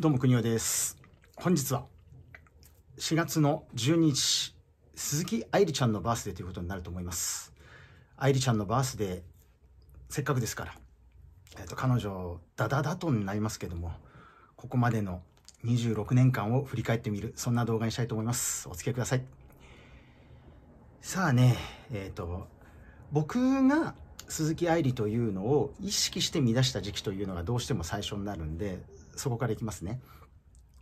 どうも国尾です。本日は4月の12日鈴木愛理ちゃんのバースデーということになると思います。愛理ちゃんのバースデーせっかくですから、彼女ダトになりますけども、ここまでの26年間を振り返ってみる、そんな動画にしたいと思います。お付き合いください。さあね、僕が鈴木愛理というのを意識して見出した時期というのがどうしても最初になるんで、そこからいきますね。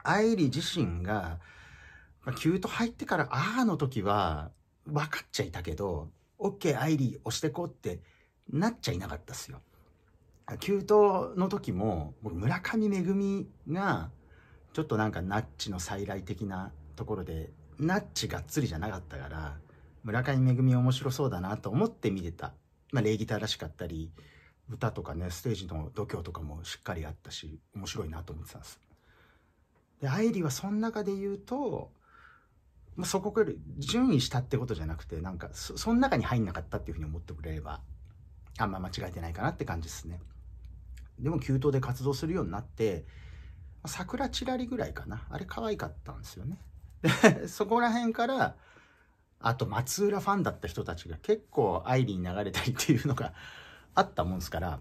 愛理自身がキュート入ってからの時は分かっちゃいたけど、 OK 愛理押してこうってなっちゃいなかったっすよ。キュートの時も僕村上めぐみがちょっとなんかナッチの再来的なところでナッチがっつりじゃなかったから、村上めぐみ面白そうだなと思って見てた。礼儀正しかったり歌とかね、ステージの度胸とかもしっかりあったし面白いなと思ってたんです。で愛理はその中で言うと、そこから順位したってことじゃなくて、なんかその中に入んなかったっていうふうに思ってくれればあんま間違えてないかなって感じですね。でもキュートで活動するようになって桜チラリぐらいかな、あれ可愛かったんですよね。でそこら辺からあと松浦ファンだった人たちが結構愛理に流れたりっていうのがあったもんですから、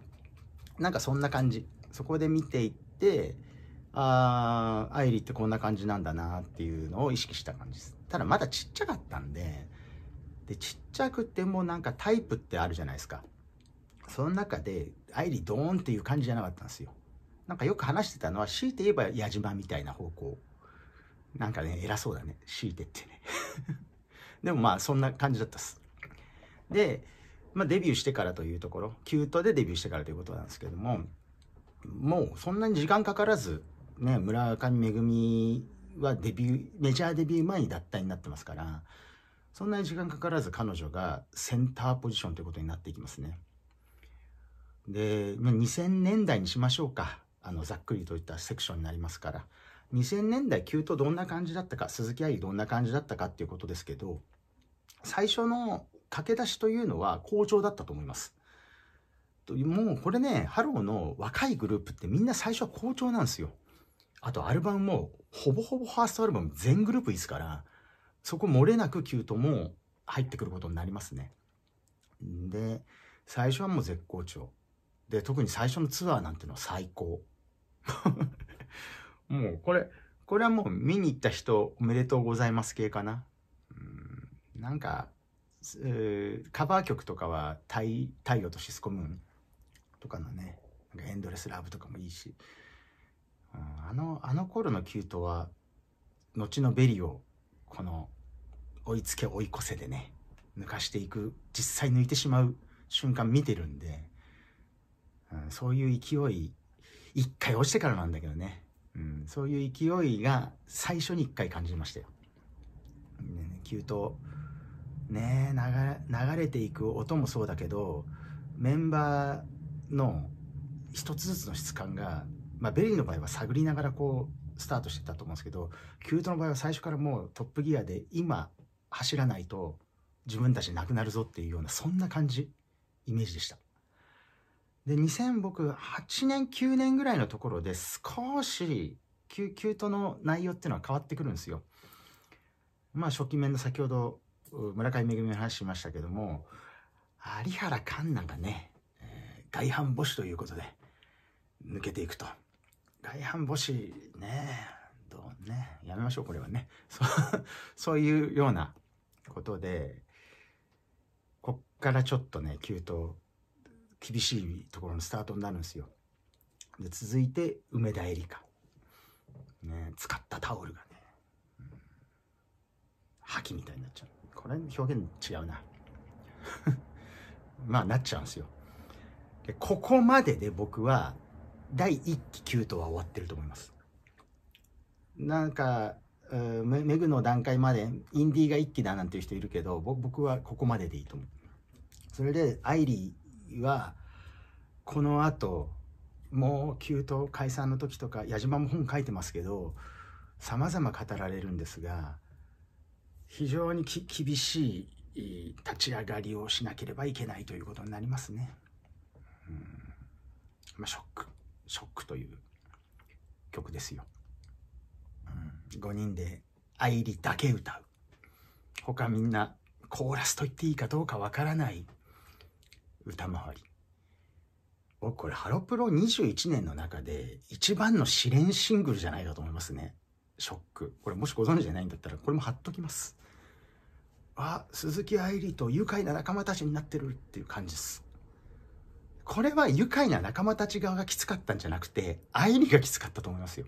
なんかそんな感じ、そこで見ていって、ああ愛理ってこんな感じなんだなっていうのを意識した感じです。ただまだちっちゃかったんで、ちっちゃくてもなんかタイプってあるじゃないですか。その中で愛理ドーンっていう感じじゃなかったんですよ。なんかよく話してたのは、強いて言えば矢島みたいな方向、なんかね偉そうだね強いてってねでもまあそんな感じだったっす。で、デビューしてからというところ、キュートでデビューしてからということなんですけども、もうそんなに時間かからず、ね、村上めぐみはメジャーデビュー前に脱退になってますから、そんなに時間かからず彼女がセンターポジションということになっていきますね。で2000年代にしましょうか、ざっくりといったセクションになりますから、2000年代キュートどんな感じだったか、鈴木愛理どんな感じだったかっていうことですけど、最初の駆け出しというのは好調だったと思います。もうこれね、ハローの若いグループってみんな最初は好調なんですよ。あとアルバムもほぼほぼファーストアルバム全グループですから、そこ漏れなくキュートも入ってくることになりますね。で最初はもう絶好調で、特に最初のツアーなんてのは最高もうこれはもう見に行った人おめでとうございます系かな。なんかカバー曲とかは太陽とシスコムーンとかのね、なんかエンドレスラブとかもいいし、あの頃のキュートは後のベリーをこの追いつけ追い越せでね抜かしていく、実際抜いてしまう瞬間見てるんで、そういう勢い、一回落ちてからなんだけどね、そういう勢いが最初に一回感じましたよ。キュートね、流れていく音もそうだけど、メンバーの一つずつの質感が、ベリーの場合は探りながらこうスタートしてたと思うんですけど、キュートの場合は最初からもうトップギアで今走らないと自分たちなくなるぞっていうような、そんな感じ、イメージでした。で2008年9年ぐらいのところで少しキュートの内容っていうのは変わってくるんですよ。初期面の先ほど村上めぐみの話しましたけども、有原環奈がね、外反母趾ということで抜けていくと。外反母趾ね、やめましょうこれはね。そういうようなことで、こっからちょっとねキュート厳しいところのスタートになるんですよ。で続いて梅田エリカ、使ったタオルがね覇気みたいになっちゃう。これ表現違うななっちゃうんですよ。でここまでで僕は第1期キュートは終わってると思います。なんかメグの段階までインディーが1期だなんていう人いるけど、僕はここまででいいと思う。それで愛理はこのあともうキュート解散の時とか、矢島も本書いてますけどさまざま語られるんですが、非常に厳しい立ち上がりをしなければいけないということになりますね。ショックという曲ですよ。5人で相入りだけ歌う。他みんなコーラスと言っていいかどうかわからない歌回り。僕これハロプロ21年の中で一番の試練シングルじゃないかと思いますね。ショック。これもしご存知じゃないんだったらこれも貼っときます。あ、鈴木愛理と愉快な仲間たちになってるっていう感じです。これは愉快な仲間たち側がきつかったんじゃなくて愛理がきつかったと思いますよ。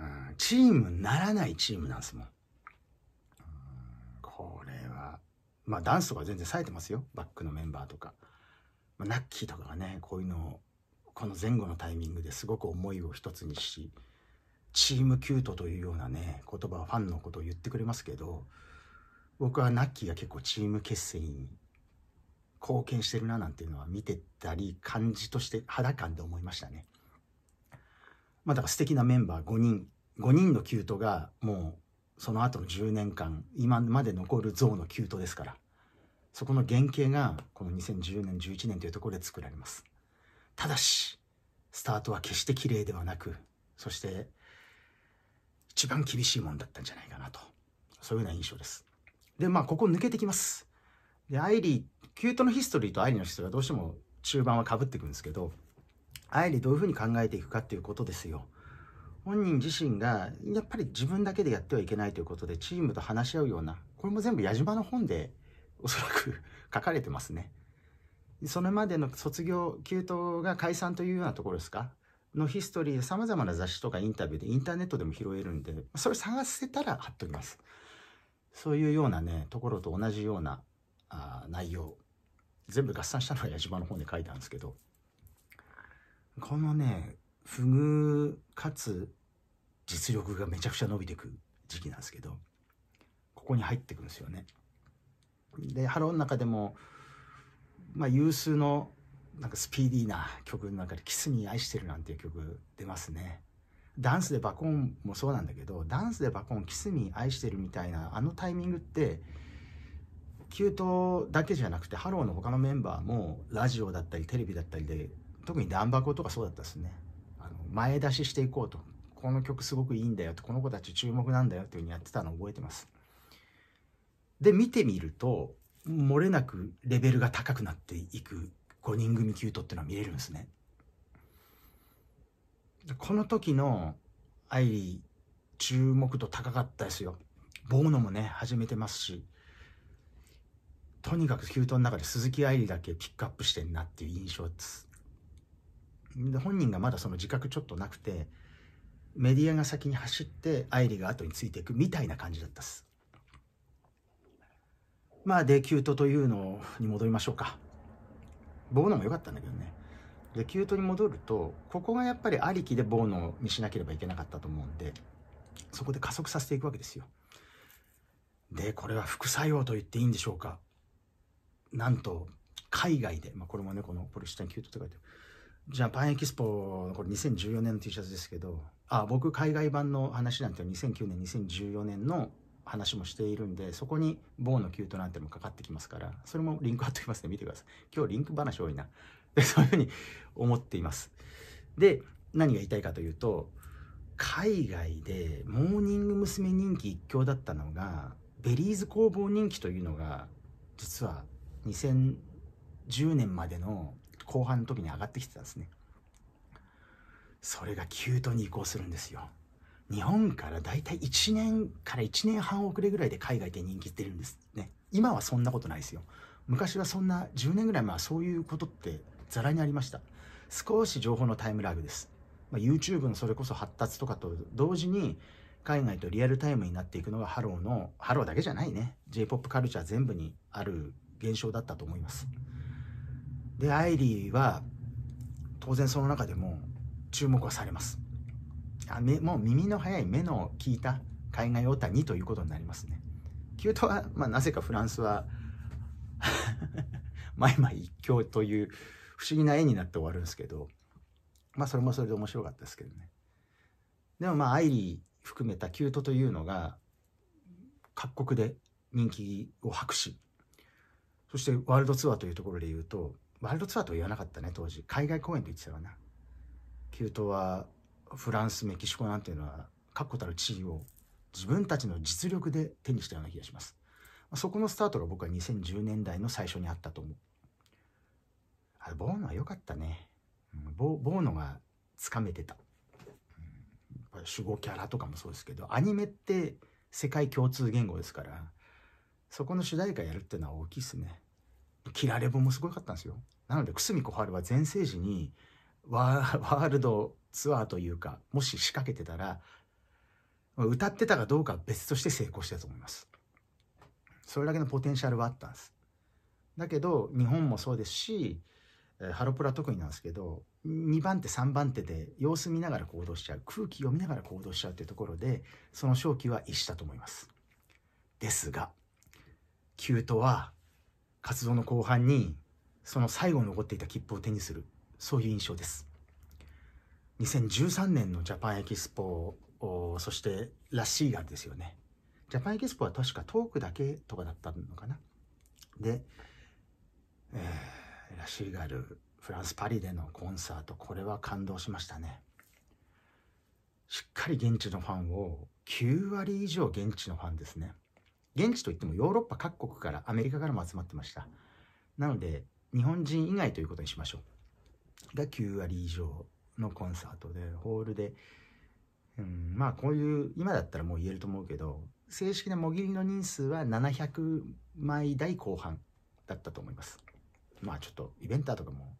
うん、チームならないチームなんですもん。これはまあダンスとか全然冴えてますよ。バックのメンバーとかナッキーとかがね、こういうのをこの前後のタイミングですごく思いを一つにし、チームキュートというようなね言葉はファンのことを言ってくれますけど、僕はナッキーが結構チーム結成に貢献してるななんていうのは見てたり感じとして肌感で思いましたね。まあだから素敵なメンバー5人のキュートがもうその後の10年間今まで残る像のキュートですから、そこの原型がこの2010年11年というところで作られます。ただしスタートは決して綺麗ではなく、そして一番厳しいもんだったんじゃないかなと、そういうような印象です。でまあここ抜けてきます。でアイリーキュートのヒストリーとアイリーのヒストリーがどうしても中盤はかぶってくるんですけど、アイリーどういうふうに考えていくかっていうことですよ。本人自身がやっぱり自分だけでやってはいけないということでチームと話し合うような、これも全部矢島の本でおそらく書かれてますね。それまでの卒業、キュートが解散というようなところですかのヒストリー、さまざまな雑誌とかインタビューでインターネットでも拾えるんで、それ探せたら貼っときます。そういうようなねところと同じような内容全部合算したのは矢島の本で書いたんですけど、このね不遇かつ実力がめちゃくちゃ伸びていく時期なんですけど、ここに入ってくるんですよね。でハローの中でも、まあ、有数のなんかスピーディーな曲の中で「キスに愛してる」なんていう曲出ますね。ダンスでバコンもそうなんだけど、ダンスでバコン「キスに愛してる」みたいなあのタイミングってキュートだけじゃなくてハローの他のメンバーもラジオだったりテレビだったりで、特にダンバコとかそうだったですね。前出ししていこうと、この曲すごくいいんだよと、この子たち注目なんだよっていうふうにやってたのを覚えてます。で見てみると漏れなくレベルが高くなっていく5人組キュートっていうのは見れるんですね。この時のアイリー注目度高かったですよ。ボーノもね始めてますし、とにかくキュートの中で鈴木アイリーだけピックアップしてんなっていう印象です。で本人がまだその自覚ちょっとなくて、メディアが先に走ってアイリーが後についていくみたいな感じだったです。まあでキュートというのに戻りましょうか。ボーノも良かったんだけどね。でキュートに戻ると、ここがやっぱりありきでボーノにしなければいけなかったと思うんで、そこで加速させていくわけですよ。でこれは副作用と言っていいんでしょうか。なんと海外で、まあ、これもねこのポルシュタインキュートって書いてあるジャパンエキスポ、これ2014年の T シャツですけど、僕海外版の話なんて2009年2014年の話もしているんで、そこにボーのキュートなんてもかかってきますから、それもリンク貼っておきますね。見てください。今日リンク話多いな。でそういうふうに思っています。で何が言いたいかというと、海外でモーニング娘。人気一強だったのがベリーズ工房人気というのが実は2010年までの後半の時に上がってきてたんですね。それがキュートに移行するんですよ。日本からだいたい1年から1年半遅れぐらいで海外で人気出るんですね。今はそんなことないですよ。昔はそんな10年ぐらい前はそういうことってざらにありました。少し情報のタイムラグです。YouTube のそれこそ発達とかと同時に海外とリアルタイムになっていくのがハローの、ハローだけじゃないね。J-POP カルチャー全部にある現象だったと思います。で、アイリーは当然その中でも注目はされます。もう耳の早い目の利いた海外オタにということになりますね。キュートは、まあ、なぜかフランスは毎々一強という不思議な絵になって終わるんですけど、まあそれもそれで面白かったですけどね。でもまあアイリー含めたキュートというのが各国で人気を博し、そしてワールドツアーというところで言うと、ワールドツアーとは言わなかったね当時、海外公演と言ってたかな。キュートはフランス、メキシコなんていうのは確固たる地位を自分たちの実力で手にしたような気がします。そこのスタートが僕は2010年代の最初にあったと思う。あれ、ボーノは良かったね。ボーノがつかめてた。守護キャラとかもそうですけど、アニメって世界共通言語ですから、そこの主題歌やるっていうのは大きいですね。キラレボもすごかったんですよ。なので久住小春は全盛時にワールドツアーというか、もし仕掛けてたら、歌ってたかどうかは別として成功してたと思います。それだけのポテンシャルはあったんです。だけど日本もそうですし、ハロプラ特になんですけど、2番手3番手で様子見ながら行動しちゃう、空気読みながら行動しちゃうっていうところで、その勝機は逸したと思います。ですがキュートは活動の後半にその最後残っていた切符を手にする、そういう印象です。2013年のジャパンエキスポ、そしてラッシーガルですよね。ジャパンエキスポは確かトークだけとかだったのかな。で、ラッシーガル、フランス・パリでのコンサート、これは感動しましたね。しっかり現地のファンを、9割以上現地のファンですね。現地といってもヨーロッパ各国から、アメリカからも集まってました。なので日本人以外ということにしましょう。が9割以上のコンサートで、ホールで、まあこういう今だったらもう言えると思うけど、正式なもぎりの人数は700枚台後半だったと思います。まあちょっとイベンターとかも、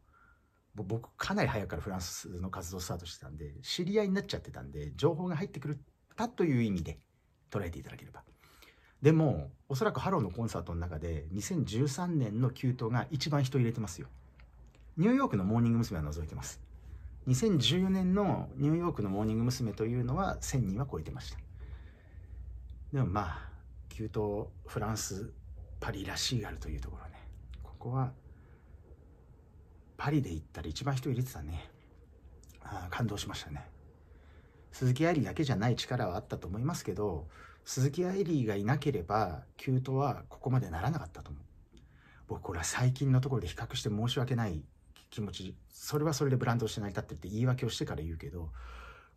僕かなり早くからフランスの活動スタートしてたんで、知り合いになっちゃってたんで、情報が入ってくるたという意味で捉えていただければ。でもおそらくハローのコンサートの中で2013年のキュートが一番人入れてますよ。ニューヨークのモーニング娘。は除いてます。2014年のニューヨークのモーニング娘。というのは1000人は超えてました。でもまあキュート、フランス、パリ、ラシーガルというところね、ここはパリで行ったら一番人入れてたね。感動しましたね。鈴木愛理だけじゃない力はあったと思いますけど、鈴木愛理がいなければキュートはここまでならなかったと思う。僕これは最近のところで比較して申し訳ない気持ち、それはそれでブランドをして成り立ってるって言い訳をしてから言うけど、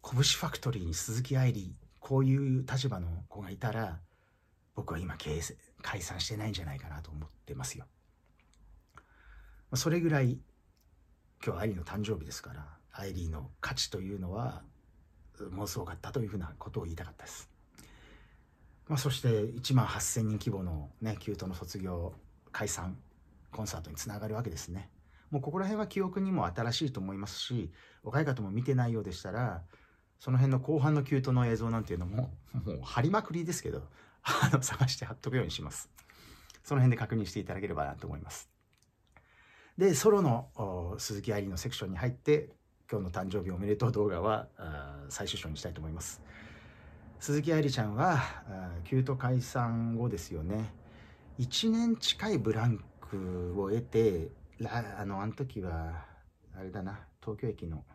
拳ファクトリーに鈴木愛理、こういう立場の子がいたら、僕は今経営解散してないんじゃないかなと思ってますよ。それぐらい、今日は愛理の誕生日ですから、愛理の価値というのはものすごかったというふうなことを言いたかったです。そして1万8000人規模のね、キュートの卒業、解散コンサートにつながるわけですね。もうここら辺は記憶にも新しいと思いますし、若い方も見てないようでしたら、その辺の後半のキュートの映像なんていうのも、もう張りまくりですけど、探して貼っとくようにします。その辺で確認していただければなと思います。で、ソロの鈴木愛理のセクションに入って、今日の誕生日おめでとう動画は最終章にしたいと思います。鈴木愛理ちゃんは、キュート解散後ですよね、1年近いブランクを得て、あの時はあれだな、東京駅の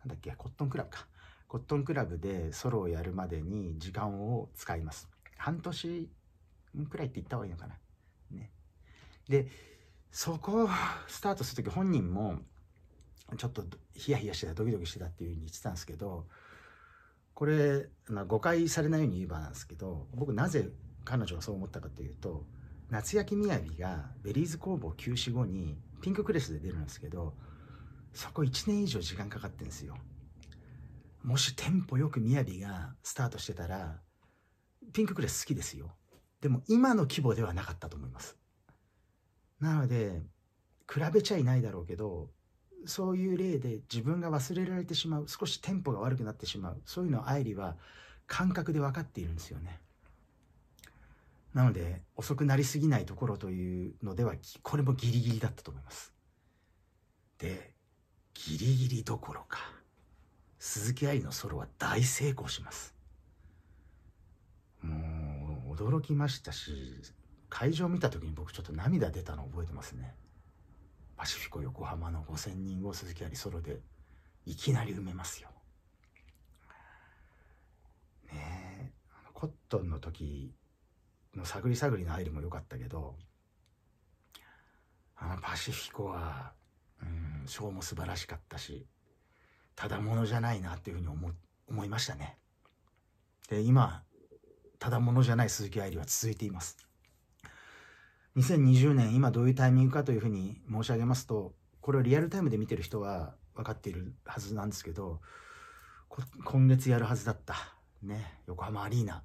なんだっけ、コットンクラブか、コットンクラブでソロをやるまでに時間を使います。半年くらいって言った方がいいのかな、ね、でそこをスタートする時、本人もちょっとヒヤヒヤしてた、ドキドキしてたっていうふうに言ってたんですけど、これ誤解されないように言えばなんですけど、僕なぜ彼女がそう思ったかというと、夏焼きみやびがベリーズ工房休止後にピンククレスで出るんですけど、そこ1年以上時間かかってんですよ。もしテンポよくみやびがスタートしてたら、ピンククレス好きですよ。でも今の規模ではなかったと思います。なので比べちゃいないだろうけど、そういう例で自分が忘れられてしまう、少しテンポが悪くなってしまう、そういうのを愛理は感覚で分かっているんですよね。なので遅くなりすぎないところというのでは、これもギリギリだったと思います。でギリギリどころか、鈴木愛理のソロは大成功します。もう驚きましたし、会場見た時に僕ちょっと涙出たのを覚えてますね。パシフィコ横浜の5000人を鈴木愛理ソロでいきなり埋めますよ。ねえ、コットンの時の探り探りの愛理も良かったけど、パシフィコはショーも素晴らしかったし、ただものじゃないなっていうふうに思いましたね。今ただものじゃない鈴木愛理は続いています。2020年今どういうタイミングかというふうに申し上げますと、これをリアルタイムで見てる人は分かっているはずなんですけど、今月やるはずだった、ね、横浜アリーナ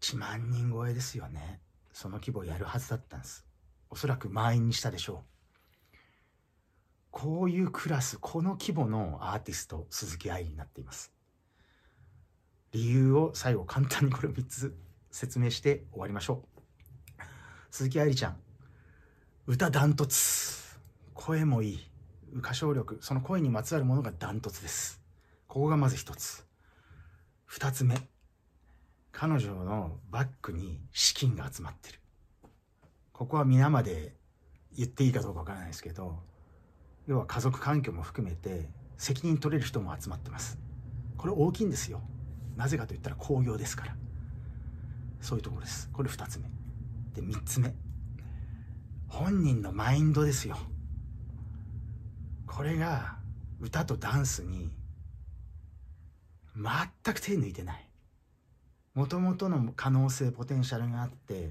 1万人超えですよね。その規模をやるはずだったんです。おそらく満員にしたでしょう。こういうクラス、この規模のアーティスト鈴木愛理になっています。理由を最後簡単にこれを3つ説明して終わりましょう。鈴木愛理ちゃん、歌ダントツ、声もいい、歌唱力、その声にまつわるものがダントツです。ここがまず一つ。二つ目、彼女のバックに資金が集まってる。ここは皆まで言っていいかどうかわからないですけど、要は家族環境も含めて責任取れる人も集まってます。これ大きいんですよ。なぜかといったら興行ですから。そういうところです。これ2つ目で、3つ目、本人のマインドですよ。これが歌とダンスに全く手抜いてない、もともとの可能性、ポテンシャルがあって、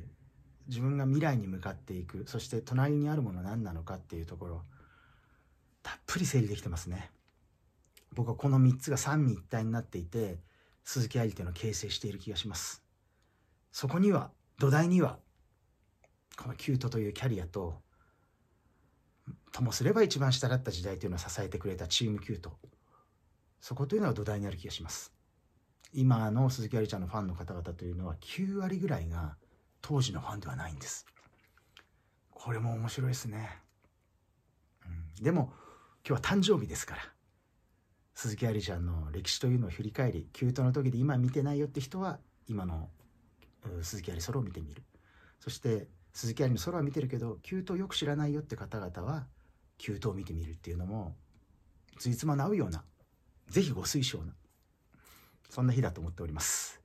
自分が未来に向かっていく、そして隣にあるものは何なのかっていうところ、たっぷり整理できてますね。僕はこの3つが三位一体になっていて、鈴木愛理というのを形成している気がします。そこには、土台にはこのキュートというキャリアと、ともすれば一番下だった時代というのを支えてくれたチームキュート、そこというのが土台になる気がします。今の鈴木愛理ちゃんのファンの方々というのは9割ぐらいが当時のファンではないんです。これも面白いですね、でも今日は誕生日ですから、鈴木愛理ちゃんの歴史というのを振り返り、キュートの時で今見てないよって人は今の鈴木愛理ソロを見てみる。そして鈴木愛理のソロは見てるけどキュートをよく知らないよって方々はキュートを見てみるっていうのもついつまなうような、ぜひご推奨な、そんな日だと思っております。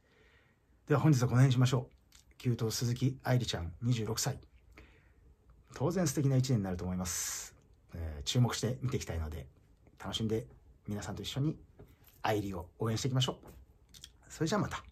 では本日はこの辺にしましょう。キュート鈴木愛理ちゃん26歳、当然素敵な1年になると思います。注目して見ていきたいので、楽しんで皆さんと一緒に愛理を応援していきましょう。それじゃあまた。